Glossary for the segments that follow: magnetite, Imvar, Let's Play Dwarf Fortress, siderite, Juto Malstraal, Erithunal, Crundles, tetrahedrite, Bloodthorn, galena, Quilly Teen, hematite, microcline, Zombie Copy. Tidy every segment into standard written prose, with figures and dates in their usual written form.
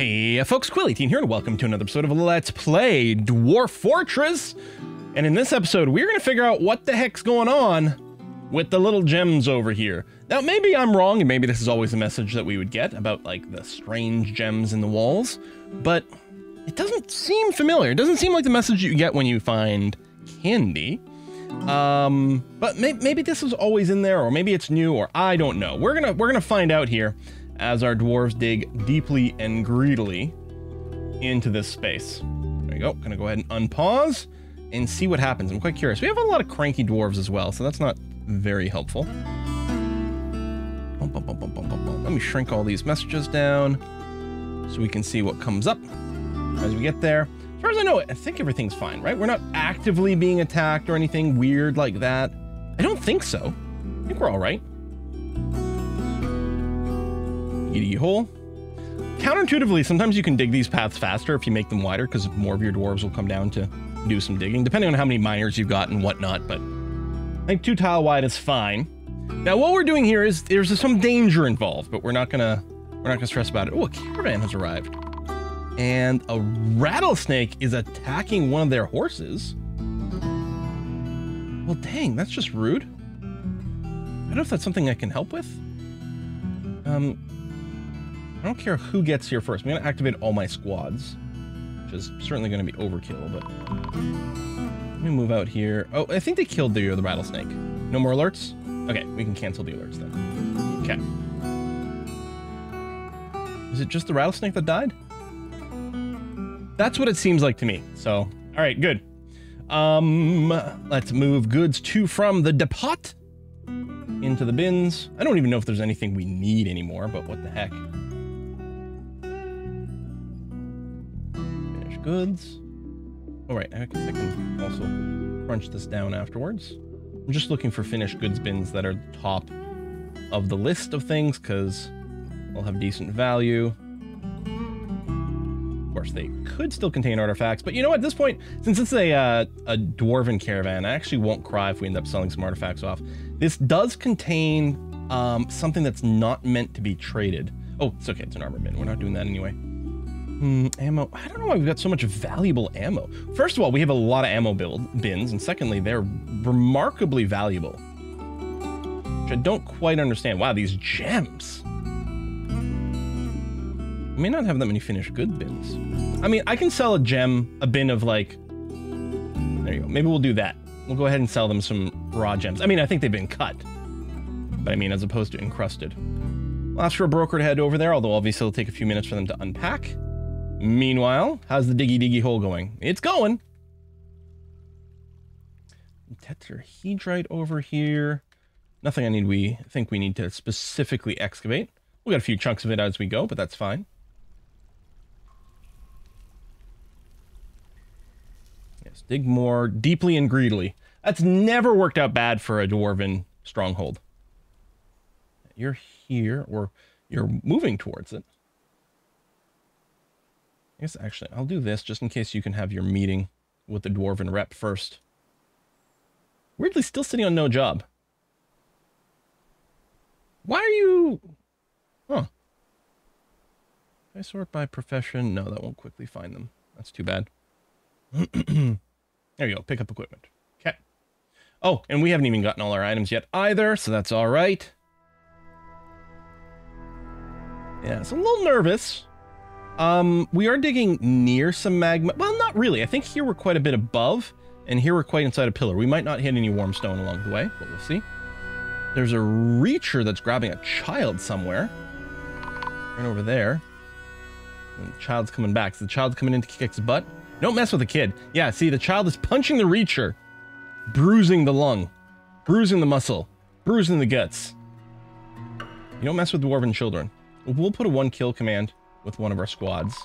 Hey folks, Quilly Teen here, and welcome to another episode of Let's Play Dwarf Fortress. And in this episode, we're going to figure out what the heck's going on with the little gems over here. Now, maybe I'm wrong, and maybe this is always a message that we would get about, like, the strange gems in the walls, but it doesn't seem familiar. It doesn't seem like the message you get when you find candy. But maybe this is always in there, or maybe it's new, or I don't know. We're gonna find out here as our dwarves dig deeply and greedily into this space. There you go. Gonna go ahead and unpause and see what happens. I'm quite curious. We have a lot of cranky dwarves as well, so that's not very helpful. Let me shrink all these messages down so we can see what comes up as we get there. As far as I know, I think everything's fine, right? We're not actively being attacked or anything weird like that. I don't think so. I think we're all right. Giddy hole. Counterintuitively, sometimes you can dig these paths faster if you make them wider, because more of your dwarves will come down to do some digging, depending on how many miners you've got and whatnot, but I think 2 tile wide is fine. Now, what we're doing here is there's some danger involved, but we're not gonna stress about it. Oh, a caravan has arrived. And a rattlesnake is attacking one of their horses. Well, dang, that's just rude. I don't know if that's something I can help with. I don't care who gets here first. I'm going to activate all my squads, which is certainly going to be overkill, but let me move out here. Oh, I think they killed the rattlesnake. No more alerts? Okay, we can cancel the alerts then. Okay. Is it just the rattlesnake that died? That's what it seems like to me. So, all right, good. Let's move goods to from the depot into the bins. I don't even know if there's anything we need anymore, but what the heck. Finish goods. All right, I guess I can also crunch this down afterwards. I'm just looking for finished goods bins that are top of the list of things because they'll have decent value. They could still contain artifacts, but you know what, at this point, since it's a dwarven caravan, I actually won't cry if we end up selling some artifacts off. This does contain something that's not meant to be traded. Oh, it's okay, it's an armor bin. We're not doing that anyway. Ammo. I don't know why we've got so much valuable ammo. First of all, we have a lot of ammo bins, and secondly, they're remarkably valuable, which I don't quite understand. Wow, these gems. I may not have that many finished good bins. I mean, I can sell a gem, a bin of like, there you go. Maybe we'll do that. We'll go ahead and sell them some raw gems. I mean, I think they've been cut, but I mean, as opposed to encrusted. We'll ask for a broker to head over there, although obviously it'll take a few minutes for them to unpack. Meanwhile, how's the diggy hole going? It's going. Tetrahedrite over here. Nothing I need. We think we need to specifically excavate. We got a few chunks of it as we go, but that's fine. Dig more deeply and greedily. That's never worked out bad for a dwarven stronghold. You're here, or you're moving towards it. I guess actually I'll do this just in case you can have your meeting with the dwarven rep first. Weirdly, still sitting on no job. Why are you... Huh. I sort by profession. No, that won't quickly find them. That's too bad. There you go. Pick up equipment. Okay. Oh, and we haven't even gotten all our items yet either, so that's all right. Yeah, so I'm a little nervous. We are digging near some magma. Well, not really. I think here we're quite a bit above, and here we're quite inside a pillar. We might not hit any warm stone along the way, but we'll see. There's a reacher that's grabbing a child somewhere. Right over there. And the child's coming back. So the child's coming in to kick its butt. Don't mess with the kid. Yeah, see, the child is punching the reacher, bruising the lung, bruising the muscle, bruising the guts. You don't mess with dwarven children. We'll put a 1-kill command with one of our squads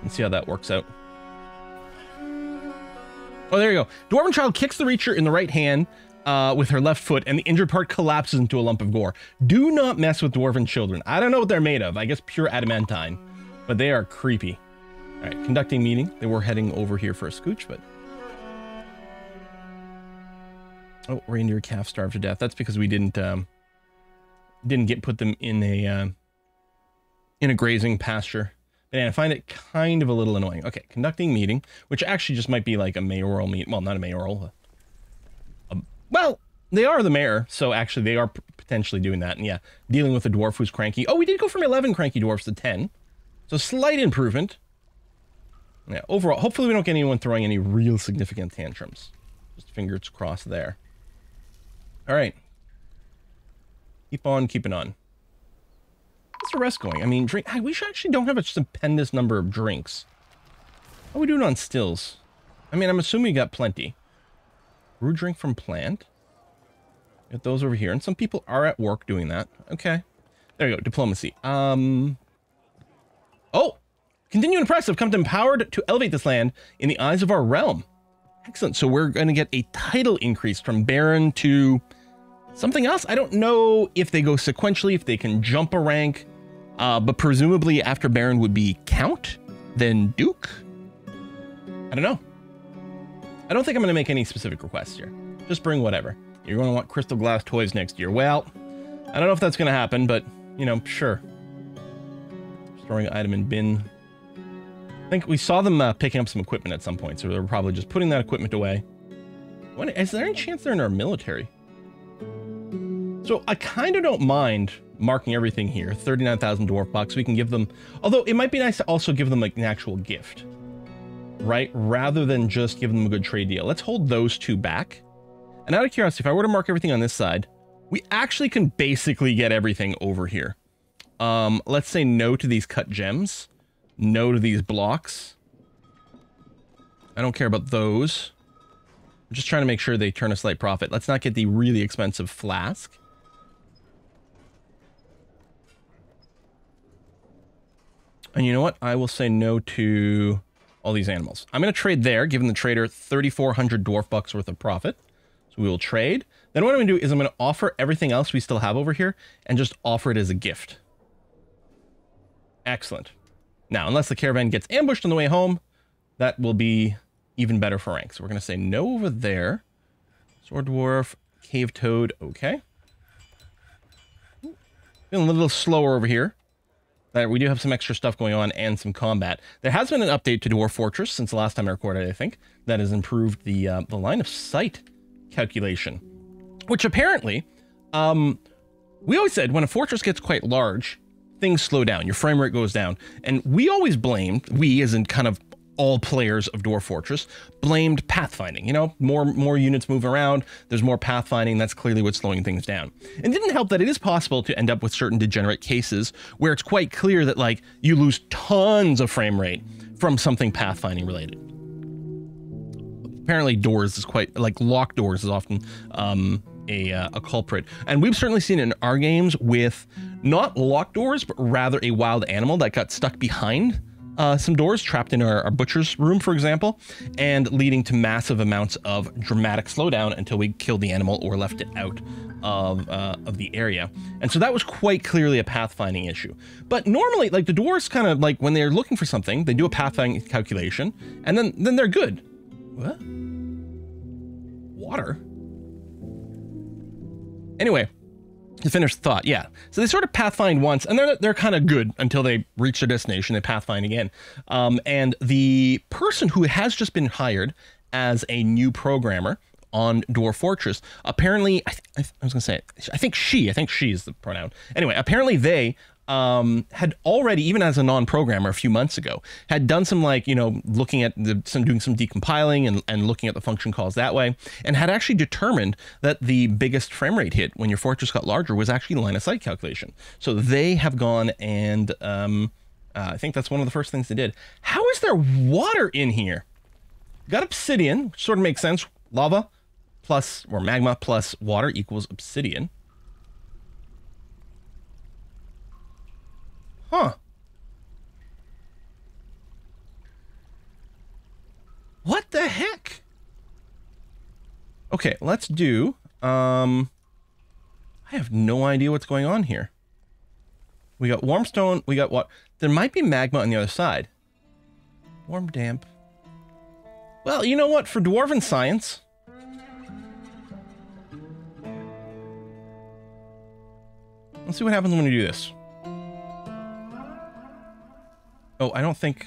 and see how that works out. Oh, there you go. Dwarven child kicks the reacher in the right hand with her left foot, and the injured part collapses into a lump of gore. Do not mess with dwarven children. I don't know what they're made of. I guess pure adamantine, but they are creepy. All right, conducting meeting. They were heading over here for a scooch, but... Oh, reindeer calf starved to death. That's because we didn't put them in a grazing pasture. And I find it kind of a little annoying. Okay, conducting meeting, which actually just might be like a mayoral meet. Well, not a mayoral. Well, they are the mayor, so actually they are potentially doing that. And yeah, dealing with a dwarf who's cranky. Oh, we did go from 11 cranky dwarfs to 10. So slight improvement. Yeah, overall, hopefully we don't get anyone throwing any real significant tantrums. Just fingers crossed there. All right. Keep on keeping on. What's the rest going? I mean, drink. We actually don't have a stupendous number of drinks. How are we doing on stills? I mean, I'm assuming we got plenty. Brew drink from plant. Get those over here. And some people are at work doing that. Okay. There you go. Diplomacy. Oh! Continue impressive. Come to empowered to elevate this land in the eyes of our realm. Excellent. So we're going to get a title increase from Baron to something else. I don't know if they go sequentially, if they can jump a rank. But presumably after Baron would be Count, then Duke. I don't know. I don't think I'm going to make any specific requests here. Just bring whatever. You're going to want crystal glass toys next year. Well, I don't know if that's going to happen, but, you know, sure. Storing item in bin. I think we saw them picking up some equipment at some point, so they're probably just putting that equipment away. What, is there any chance they're in our military? So I kind of don't mind marking everything here. 39,000 dwarf bucks. We can give them, although it might be nice to also give them like an actual gift, right? Rather than just give them a good trade deal. Let's hold those two back. And out of curiosity, if I were to mark everything on this side, we actually can basically get everything over here. Let's say no to these cut gems. No to these blocks. I don't care about those. I'm just trying to make sure they turn a slight profit. Let's not get the really expensive flask. And you know what? I will say no to all these animals. I'm going to trade there, giving the trader 3,400 dwarf bucks worth of profit. So we will trade. Then what I'm going to do is I'm going to offer everything else we still have over here and just offer it as a gift. Excellent. Now, unless the caravan gets ambushed on the way home, that will be even better for rank. So we're going to say no over there. Sword Dwarf, Cave Toad, okay. Feeling a little slower over here. We do have some extra stuff going on and some combat. There has been an update to Dwarf Fortress since the last time I recorded, I think, that has improved the line of sight calculation, which apparently, we always said when a fortress gets quite large, things slow down, your frame rate goes down. And we always blamed, we as in kind of all players of Dwarf Fortress, blamed pathfinding. You know, more units move around, there's more pathfinding, that's clearly what's slowing things down. And didn't help that it is possible to end up with certain degenerate cases where it's quite clear that like you lose tons of frame rate from something pathfinding related. Apparently doors is quite, like locked doors is often a culprit. And we've certainly seen it in our games with not locked doors, but rather a wild animal that got stuck behind some doors, trapped in our butcher's room, for example, and leading to massive amounts of dramatic slowdown until we killed the animal or left it out of the area. And so that was quite clearly a pathfinding issue. But normally, like the dwarves kind of like when they're looking for something, they do a pathfinding calculation and then they're good. What? Water? Anyway, to finish the thought, yeah. So they sort of pathfind once, and they're kind of good until they reach their destination, they pathfind again. And the person who has just been hired as a new programmer on Dwarf Fortress, apparently, I was gonna say, I think she is the pronoun. Anyway, apparently they had already, even as a non-programmer a few months ago, had done some like, you know, looking at doing some decompiling and looking at the function calls that way, and had actually determined that the biggest frame rate hit when your fortress got larger was actually line of sight calculation. So they have gone and I think that's one of the first things they did. How is there water in here? Got obsidian, which sort of makes sense. Lava plus, or magma plus water equals obsidian. Huh. What the heck? Okay, let's do, I have no idea what's going on here. We got warm stone, we got what? There might be magma on the other side. Warm, damp. Well, you know what? For dwarven science. Let's see what happens when we do this. Oh, I don't think...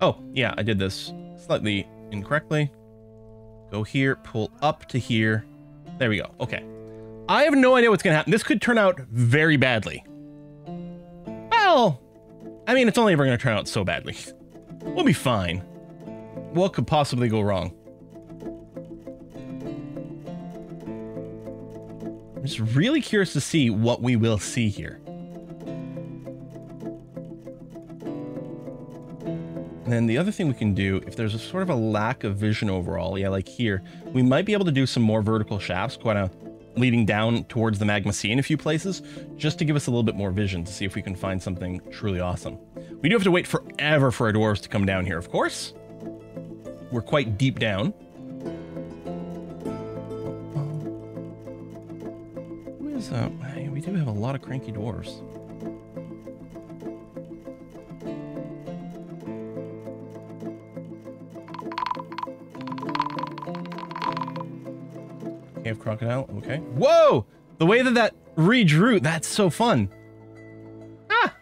Oh, yeah, I did this slightly incorrectly. Go here, pull up to here. There we go. Okay. I have no idea what's going to happen. This could turn out very badly. Well, I mean, it's only ever going to turn out so badly. We'll be fine. What could possibly go wrong? I'm just really curious to see what we will see here. And then the other thing we can do, if there's a sort of a lack of vision overall, yeah, like here, we might be able to do some more vertical shafts, kind of leading down towards the magma sea in a few places, just to give us a little bit more vision to see if we can find something truly awesome. We do have to wait forever for our dwarves to come down here, of course. We're quite deep down. What is that? Hey, we do have a lot of cranky dwarves. Cave crocodile, okay. Whoa! The way that that redrew, that's so fun. Ah!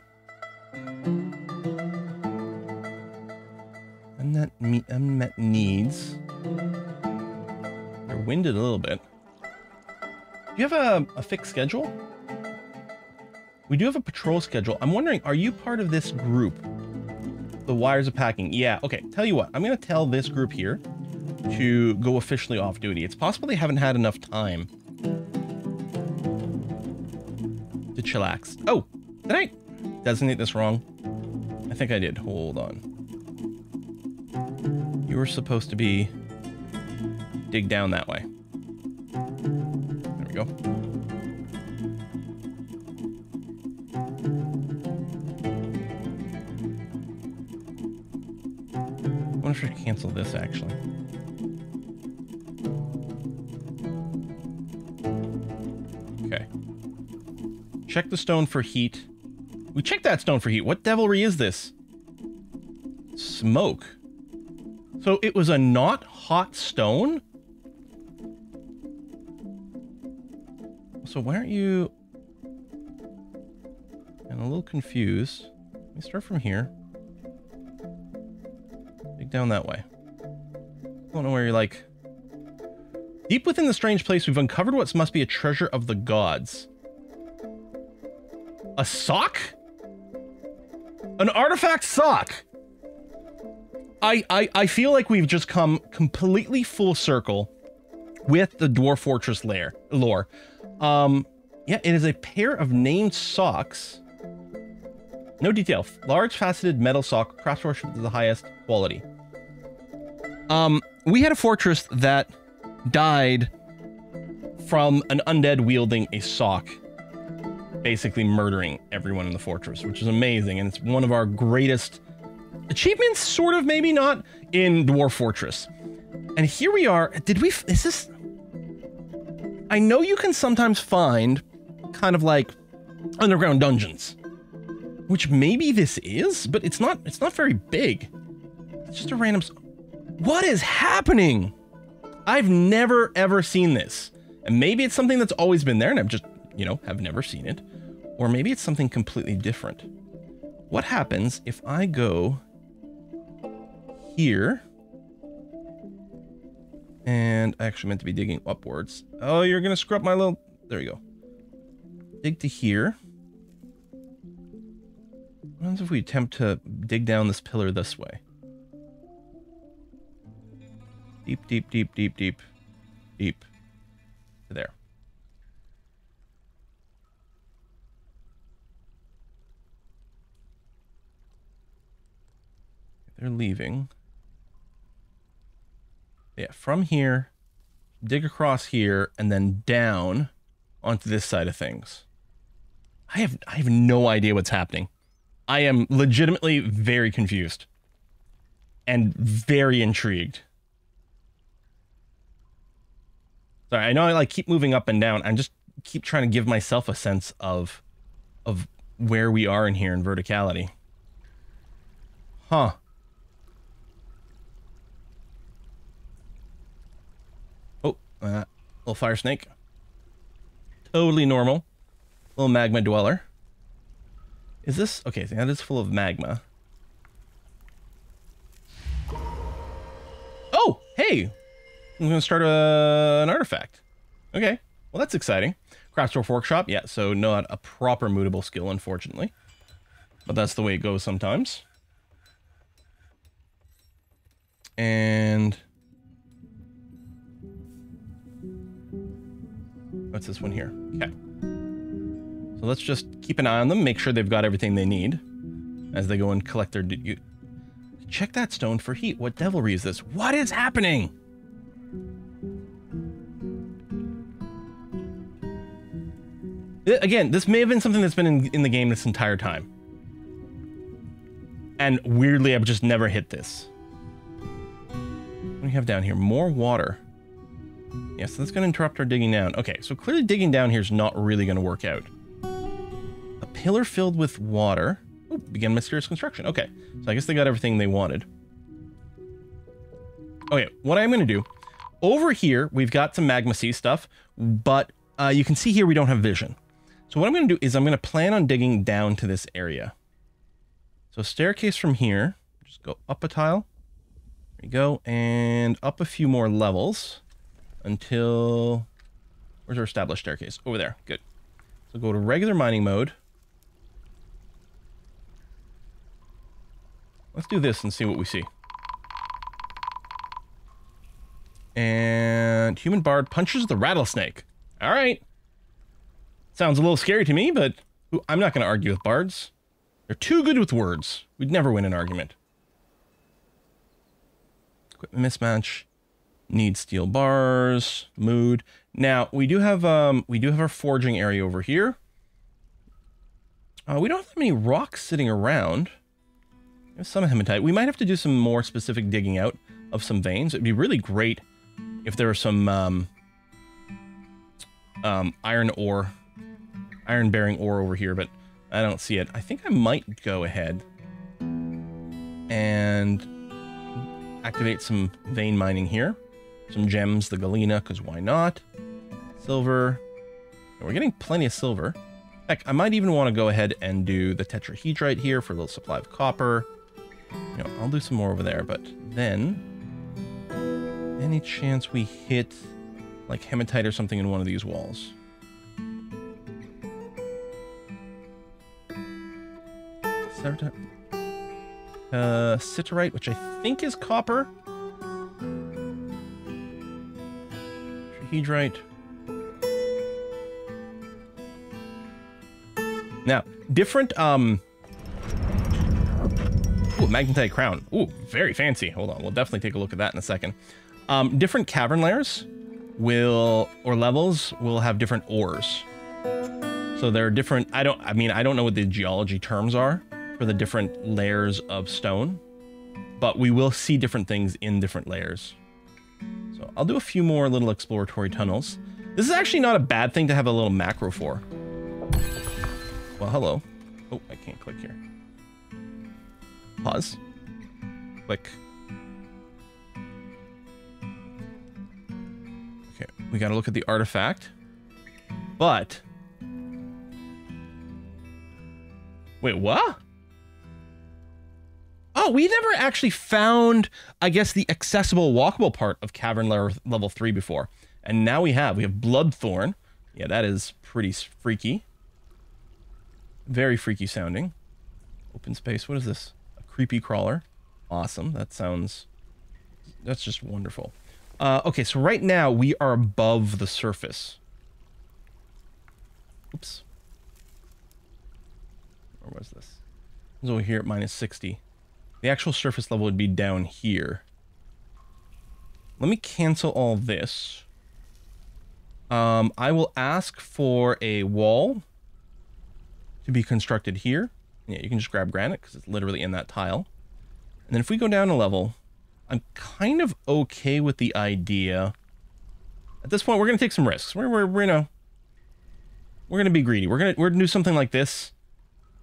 Unmet needs. They're winded a little bit. Do you have a fixed schedule? We do have a patrol schedule. I'm wondering, are you part of this group? The wires are packing. Yeah, okay. Tell you what, I'm going to tell this group here to go officially off duty. It's possible they haven't had enough time to chillax. Oh, did I designate this wrong? I think I did. Hold on. You were supposed to be dig down that way. There we go. I wonder if I should cancel this actually. Check the stone for heat. We checked that stone for heat. What devilry is this? Smoke. So it was a not hot stone? So why aren't you... I'm a little confused. Let me start from here. Dig down that way. I don't know where you're like... Deep within the strange place, we've uncovered what must be a treasure of the gods. A sock? An artifact sock? I feel like we've just come completely full circle with the Dwarf Fortress lore. Yeah, it is a pair of named socks. No detail. Large faceted metal sock, craft worshipped to the highest quality. We had a fortress that died from an undead wielding a sock, basically murdering everyone in the fortress, which is amazing, and it's one of our greatest achievements, sort of, maybe not, in Dwarf Fortress. And here we are. Is this... I know you can sometimes find kind of like underground dungeons, which maybe this is, but it's not very big. It's just a random... What is happening? I've never, ever seen this. And maybe it's something that's always been there, and I've just, you know, have never seen it. Or maybe it's something completely different. What happens if I go here? And I actually meant to be digging upwards. Oh, you're going to screw up my little... There you go. Dig to here. What happens if we attempt to dig down this pillar this way? Deep, deep, deep, deep, deep, deep. To there. They're leaving. Yeah, from here, dig across here, and then down onto this side of things. I have no idea what's happening. I am legitimately very confused and very intrigued. Sorry, I know I like keep moving up and down. I just keep trying to give myself a sense of where we are in here in verticality. Huh. Oh, Little fire snake. Totally normal. Little magma dweller. Is this... Okay, so that is full of magma. Oh, hey! I'm going to start an artifact. Okay, well that's exciting. Craftstore Workshop, yeah, so not a proper mutable skill, unfortunately. But that's the way it goes sometimes. And... what's this one here? Okay. So let's just keep an eye on them, make sure they've got everything they need as they go and collect their... Check that stone for heat. What devilry is this? What is happening? Again, this may have been something that's been in the game this entire time. And weirdly, I've just never hit this. What do we have down here? More water. Yeah, so that's going to interrupt our digging down. Okay, so clearly digging down here is not really going to work out. Pillar filled with water. Oh, began mysterious construction. Okay, so I guess they got everything they wanted. Okay, what I'm going to do... over here, we've got some magma sea stuff, but you can see here we don't have vision. So what I'm going to do is I'm going to plan on digging down to this area. So staircase from here. Just go up a tile. There we go. And up a few more levels until... where's our established staircase? Over there. Good. So go to regular mining mode. Let's do this and see what we see. And Human Bard punches the rattlesnake. All right. Sounds a little scary to me, but I'm not going to argue with bards. They're too good with words. We'd never win an argument. Equipment mismatch. Need steel bars. Mood. Now we do have our forging area over here. We don't have that many rocks sitting around. Some hematite. We might have to do some more specific digging out of some veins. It'd be really great if there were some iron ore, iron-bearing ore over here, but I don't see it. I think I might go ahead and activate some vein mining here. Some gems, the galena, because why not? Silver. And we're getting plenty of silver. Heck, I might even want to go ahead and do the tetrahedrite here for a little supply of copper. You know, I'll do some more over there, but then... any chance we hit, like, hematite or something in one of these walls? Siderite, which I think is copper. Tetrahedrite. Now, different, ooh, magnetite crown. Ooh, very fancy. Hold on, we'll definitely take a look at that in a second. Different cavern layers will, or levels, will have different ores. So there are different, I don't know what the geology terms are for the different layers of stone, but we will see different things in different layers. So I'll do a few more little exploratory tunnels. This is actually not a bad thing to have a little macro for. Well, hello. Oh, I can't click here. Pause. Click. Okay, we gotta look at the artifact. But... wait, what? Oh, we never actually found, I guess, the accessible, walkable part of Cavern Level 3 before. And now we have Bloodthorn. Yeah, that is pretty freaky. Very freaky sounding. Open space. What is this? A creepy crawler. Awesome. That sounds... that's just wonderful. Okay, so right now we are above the surface. Oops. Where was this? It was over here at -60. The actual surface level would be down here. Let me cancel all this. I will ask for a wall to be constructed here. Yeah, you can just grab granite because it's literally in that tile. And then if we go down a level, I'm kind of okay with the idea. At this point, we're going to take some risks. We're going to be greedy. We're going to do something like this,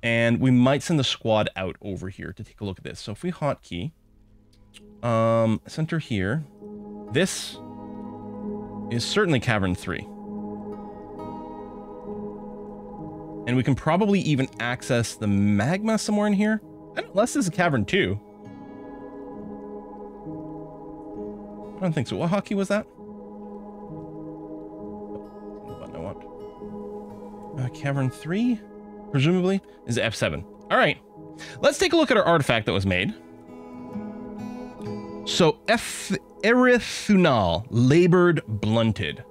and we might send the squad out over here to take a look at this. So if we hotkey, center here, this, is certainly Cavern 3. And we can probably even access the magma somewhere in here. Unless this is Cavern 2. I don't think so. What hockey was that? Oh, the button I want. Cavern 3, presumably, is F7. All right. Let's take a look at our artifact that was made. So, Erithunal, labored, blunted.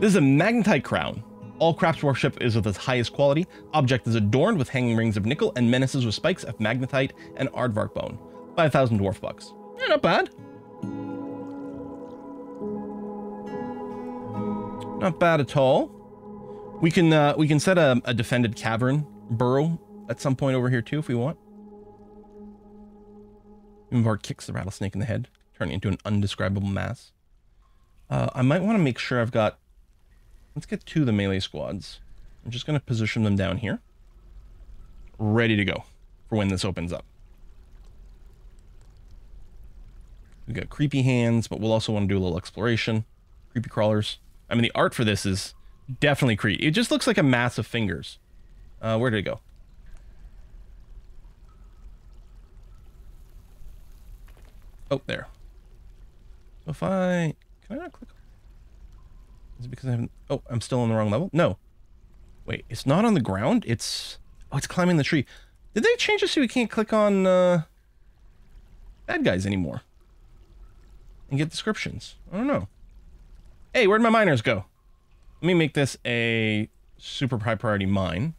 This is a magnetite crown. All crafts worship is of its highest quality. Object is adorned with hanging rings of nickel and menaces with spikes of magnetite and aardvark bone. 5,000 dwarf bucks. Yeah, not bad. Not bad at all. We can set a defended cavern burrow at some point over here too if we want. Imvar kicks the rattlesnake in the head, turning into an undescribable mass. I might want to make sure I've got. Let's get two of the melee squads. I'm just going to position them down here. Ready to go for when this opens up. We've got creepy hands, but we'll also want to do a little exploration. Creepy crawlers. I mean, the art for this is definitely creepy. It just looks like a mass of fingers. Where did it go? Oh, there. If I... Can I not click? Is it because I haven't... Oh, I'm still on the wrong level? No. Wait, it's not on the ground? It's... Oh, it's climbing the tree. Did they change this so we can't click on bad guys anymore? And get descriptions? I don't know. Hey, where'd my miners go? Let me make this a super high priority mine.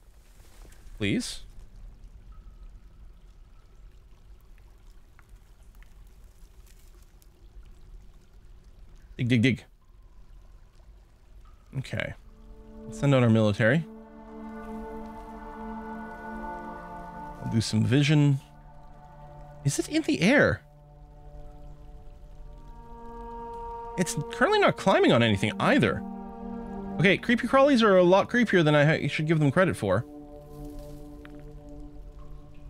Please. Dig, dig, dig. Okay. Let's send out our military. I'll do some vision. Is it in the air? It's currently not climbing on anything either. Okay, creepy crawlies are a lot creepier than I should give them credit for.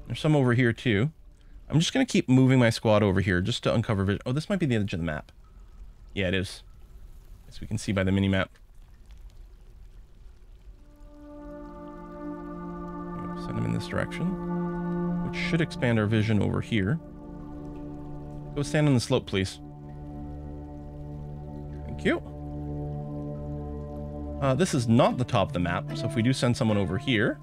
There's some over here too. I'm just going to keep moving my squad over here just to uncover vision. Oh, this might be the edge of the map. Yeah, it is. As we can see by the mini-map. Send them in this direction, which should expand our vision over here. Go stand on the slope, please. Thank you. This is not the top of the map, so if we do send someone over here,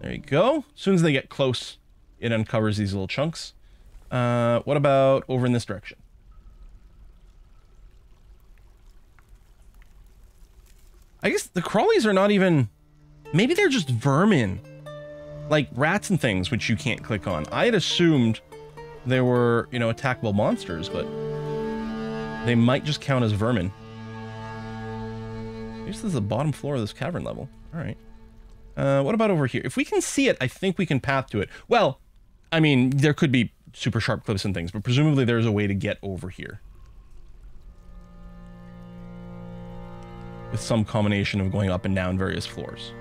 there you go. As soon as they get close, it uncovers these little chunks. What about over in this direction? I guess the crawlies are not even... Maybe they're just vermin. Like rats and things, which you can't click on. I had assumed they were, you know, attackable monsters, but they might just count as vermin. I guess this is the bottom floor of this cavern level. All right. What about over here? If we can see it, I think we can path to it. Well, I mean, there could be super sharp cliffs and things, but presumably there's a way to get over here. With some combination of going up and down various floors.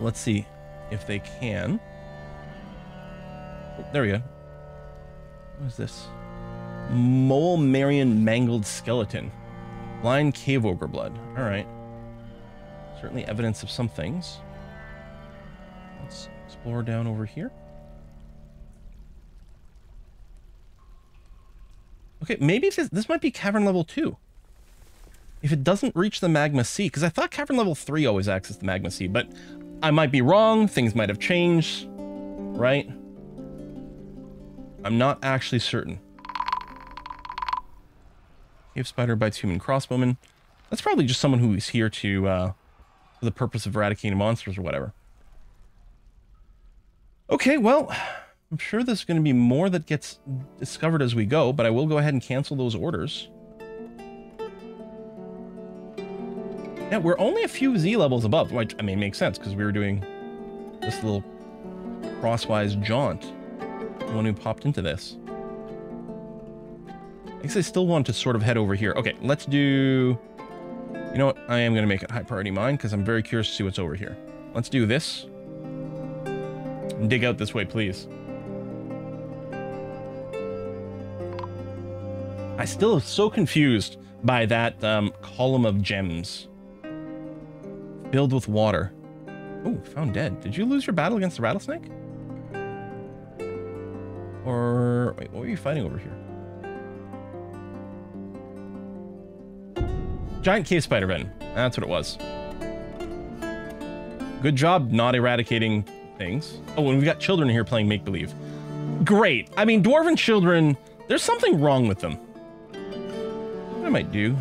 Let's see if they can. Oh, there we go. What is this? Mole Marion mangled skeleton. Blind cave ogre blood. All right. Certainly evidence of some things. Let's explore down over here. Okay, maybe this might be cavern level 2. If it doesn't reach the magma sea, because I thought cavern level 3 always accessed the magma sea, but I might be wrong. Things might have changed, right? I'm not actually certain. Cave spider bites human crossbowman. That's probably just someone who is here to, for the purpose of eradicating monsters or whatever. Okay, well, I'm sure there's going to be more that gets discovered as we go, but I will go ahead and cancel those orders. Yeah, we're only a few Z levels above, which, I mean, makes sense, because we were doing this little crosswise jaunt, the one who popped into this. I guess I still want to sort of head over here. Okay, let's do... You know what? I am going to make it high priority mine, because I'm very curious to see what's over here. Let's do this. And dig out this way, please. I still am so confused by that column of gems filled with water. Oh, found dead. Did you lose your battle against the rattlesnake? Or wait, what were you fighting over here? Giant cave spider venom. That's what it was. Good job not eradicating things. Oh, and we've got children here playing make-believe. Great. I mean, dwarven children, there's something wrong with them. What I might do,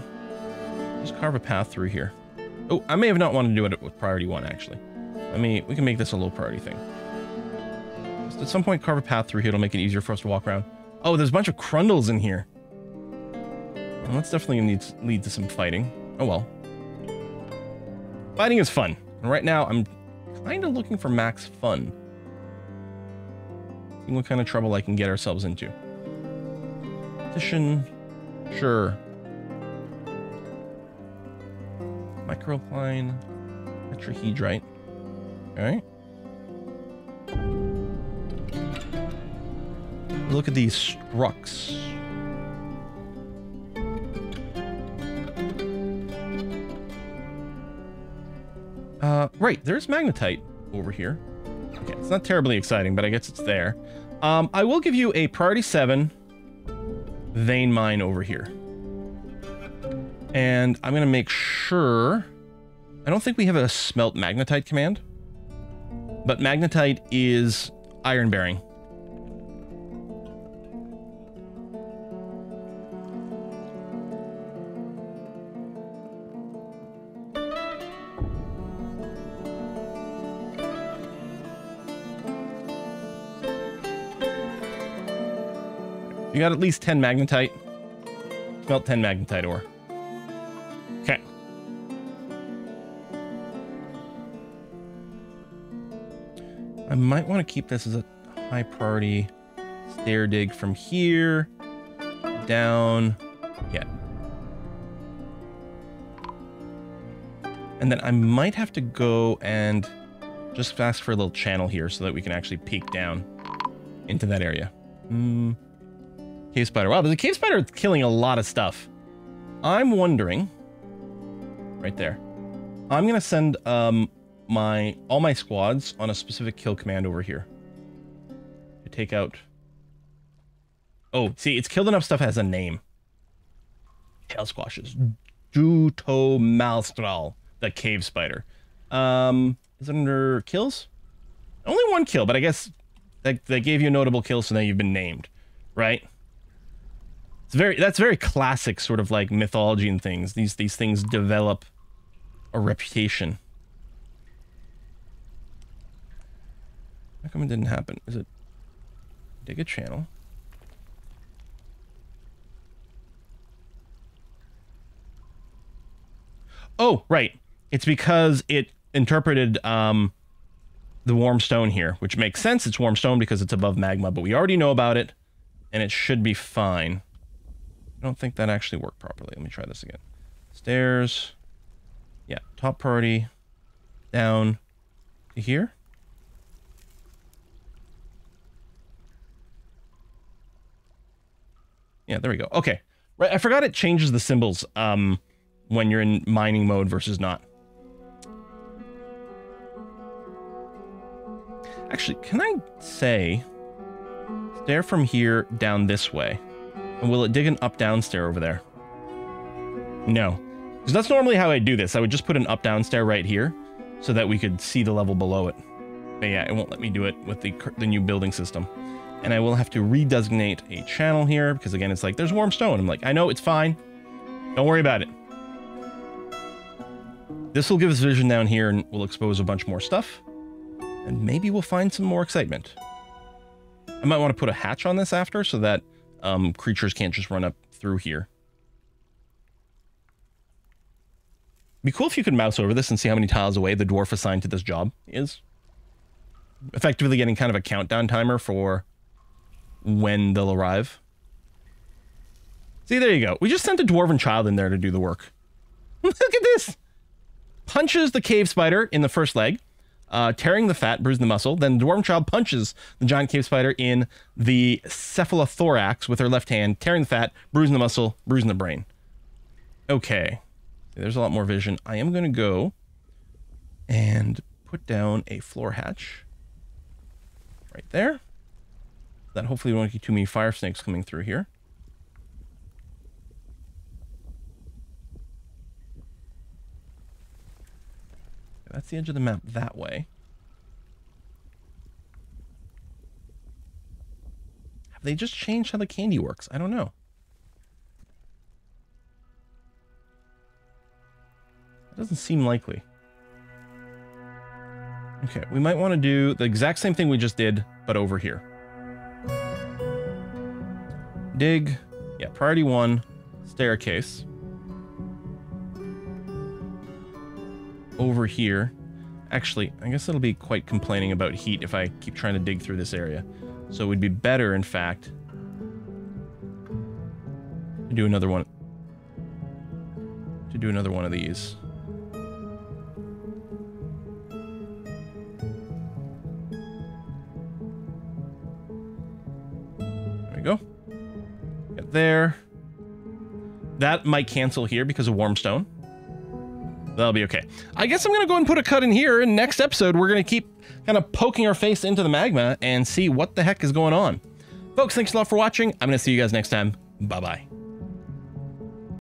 just carve a path through here. Oh, I may have not wanted to do it with priority one, actually. I mean, we can make this a low priority thing. Just at some point, carve a path through here. It'll make it easier for us to walk around. Oh, there's a bunch of crundles in here. Well, that's definitely going to lead to some fighting. Oh, well. Fighting is fun. And right now, I'm kind of looking for max fun. Seeing what kind of trouble I can get ourselves into. Petition. Sure. Microcline. Tetrahedrite. Alright. Look at these structs. Right, there's magnetite over here. Okay, it's not terribly exciting, but I guess it's there. I will give you a priority 7 vein mine over here. And I'm going to make sure... I don't think we have a smelt magnetite command. But magnetite is iron bearing. You got at least 10 magnetite. Smelt 10 magnetite ore. Okay. I might want to keep this as a high priority stair dig from here down. Yeah. And then I might have to go and just ask for a little channel here so that we can actually peek down into that area. Hmm. Cave spider. Wow, but the cave spider is killing a lot of stuff. I'm wondering, right there, I'm going to send all my squads on a specific kill command over here to take out. Oh, see, it's killed enough stuff has a name. Tail squashes. Juto Malstraal, the cave spider. Is it under kills? Only one kill, but I guess they gave you a notable kill, so now you've been named, right? It's very classic sort of like mythology and things. These things develop a reputation. How come it didn't happen? Is it dig a channel? Oh, right. It's because it interpreted the warm stone here, which makes sense. It's warm stone because it's above magma, but we already know about it and it should be fine. I don't think that actually worked properly. Let me try this again. Stairs. Yeah, top priority. Down to here. Yeah, there we go. Okay. Right, I forgot it changes the symbols when you're in mining mode versus not. Actually, can I say stair from here down this way? And will it dig an up-down stair over there? No. Because that's normally how I do this. I would just put an up-down stair right here so that we could see the level below it. But yeah, it won't let me do it with the new building system. And I will have to redesignate a channel here because, again, it's like, there's warm stone. I'm like, I know, it's fine. Don't worry about it. This will give us vision down here and we'll expose a bunch more stuff. And maybe we'll find some more excitement. I might want to put a hatch on this after so that creatures can't just run up through here. Be cool if you could mouse over this and see how many tiles away the dwarf assigned to this job is. Effectively getting kind of a countdown timer for when they'll arrive. See, there you go. We just sent a dwarven child in there to do the work. Look at this! Punches the cave spider in the first leg, tearing the fat, bruising the muscle. Then the dwarven child punches the giant cave spider in the cephalothorax with her left hand, tearing the fat, bruising the muscle, bruising the brain. Okay. There's a lot more vision. I am going to go and put down a floor hatch right there. That hopefully won't get too many fire snakes coming through here. That's the edge of the map that way. Have they just changed how the candy works? I don't know. That doesn't seem likely. Okay, we might want to do the exact same thing we just did, but over here. Dig. Yeah, priority one, staircase. Over here. Actually, I guess it'll be quite complaining about heat if I keep trying to dig through this area. So it would be better, in fact, to do another one. To do another one of these. There we go. Get there. That might cancel here because of warm stone. That'll be okay. I guess I'm going to go and put a cut in here, and next episode we're going to keep kind of poking our face into the magma and see what the heck is going on. Folks, thanks a lot for watching. I'm going to see you guys next time. Bye-bye.